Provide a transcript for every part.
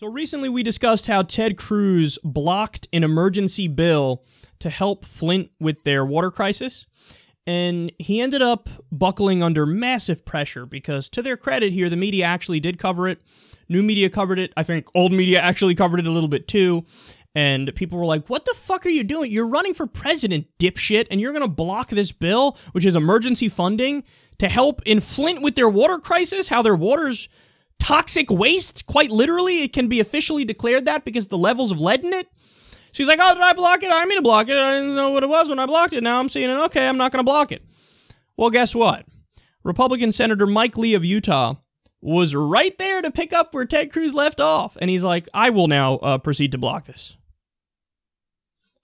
So recently we discussed how Ted Cruz blocked an emergency bill to help Flint with their water crisis, and he ended up buckling under massive pressure because, to their credit here, the media actually did cover it. New media covered it. I think old media actually covered it a little bit too, and people were like, what the fuck are you doing? You're running for president, dipshit, and you're going to block this bill, which is emergency funding, to help in Flint with their water crisis, how their water's toxic waste, quite literally. It can be officially declared that because the levels of lead in it. She's like, oh, did I block it? I didn't mean to block it. I didn't know what it was when I blocked it. Now I'm seeing it. Okay, I'm not going to block it. Well, guess what? Republican Senator Mike Lee of Utah was right there to pick up where Ted Cruz left off. And he's like, I will now proceed to block this.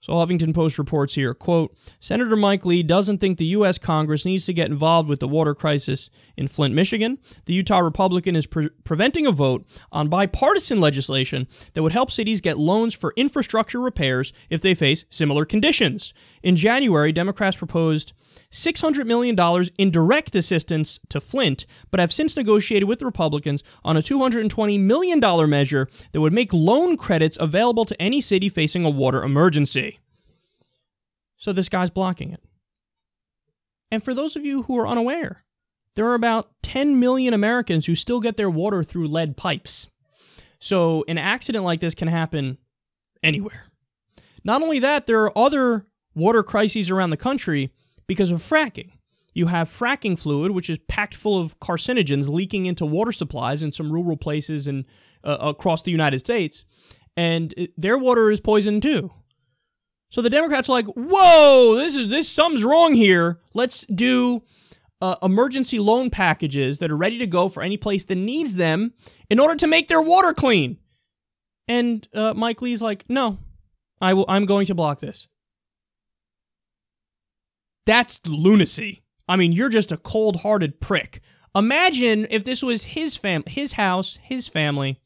So Huffington Post reports here, quote, Senator Mike Lee doesn't think the U.S. Congress needs to get involved with the water crisis in Flint, Michigan. The Utah Republican is preventing a vote on bipartisan legislation that would help cities get loans for infrastructure repairs if they face similar conditions. In January, Democrats proposed $600 million in direct assistance to Flint, but have since negotiated with the Republicans on a $220 million measure that would make loan credits available to any city facing a water emergency. So this guy's blocking it. And for those of you who are unaware, there are about 10 million Americans who still get their water through lead pipes. So an accident like this can happen anywhere. Not only that, there are other water crises around the country because of fracking. You have fracking fluid, which is packed full of carcinogens, leaking into water supplies in some rural places and across the United States, and their water is poisoned too. So the Democrats are like, whoa, this something's wrong here. Let's do emergency loan packages that are ready to go for any place that needs them in order to make their water clean. And Mike Lee's like, no, I'm going to block this. That's lunacy. I mean, you're just a cold-hearted prick. Imagine if this was his house, his family,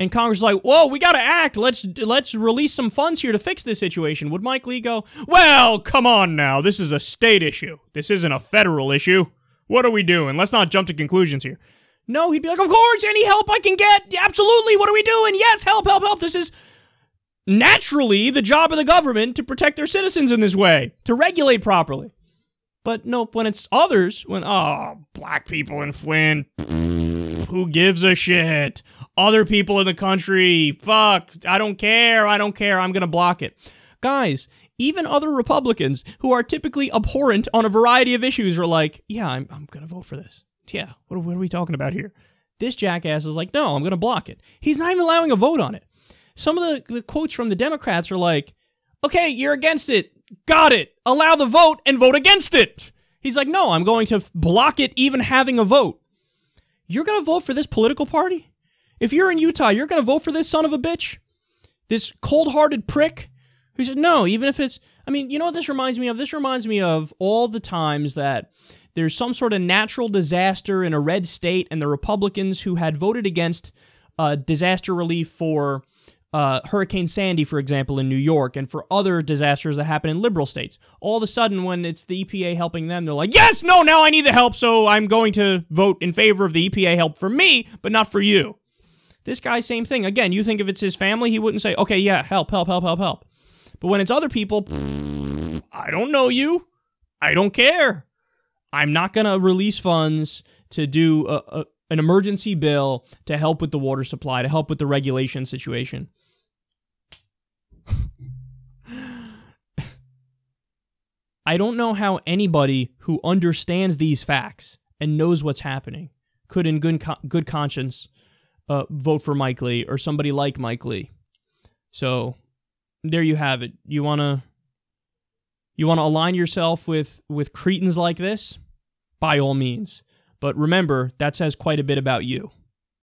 and Congress is like, whoa, we gotta act, let's release some funds here to fix this situation. Would Mike Lee go, well, come on now, this is a state issue. This isn't a federal issue. What are we doing? Let's not jump to conclusions here. No, he'd be like, of course, any help I can get, absolutely, what are we doing? Yes, help, help, help, this is naturally the job of the government to protect their citizens in this way, to regulate properly. But nope, when it's others, when, oh, black people in Flint, who gives a shit? Other people in the country, fuck, I don't care, I'm gonna block it. Guys, even other Republicans who are typically abhorrent on a variety of issues are like, yeah, I'm gonna vote for this. Yeah, what are we talking about here? This jackass is like, no, I'm gonna block it. He's not even allowing a vote on it. Some of the quotes from the Democrats are like, okay, you're against it. Got it. Allow the vote and vote against it. He's like, no, I'm going to block it even having a vote. You're going to vote for this political party? If you're in Utah, you're going to vote for this son of a bitch? This cold-hearted prick? Who said, no, even if it's... I mean, you know what this reminds me of? This reminds me of all the times that there's some sort of natural disaster in a red state and the Republicans who had voted against disaster relief for... Hurricane Sandy, for example, in New York, and for other disasters that happen in liberal states. All of a sudden, when it's the EPA helping them, they're like, yes, no, now I need the help, so I'm going to vote in favor of the EPA help for me, but not for you. This guy, same thing. Again, you think if it's his family, he wouldn't say, okay, yeah, help, help, help, help, help. But when it's other people, I don't know you. I don't care. I'm not going to release funds to do an emergency bill to help with the water supply, to help with the regulation situation. I don't know how anybody who understands these facts and knows what's happening could in good conscience vote for Mike Lee or somebody like Mike Lee. So there you have it. You wanna align yourself with cretins like this? By all means. But remember, that says quite a bit about you.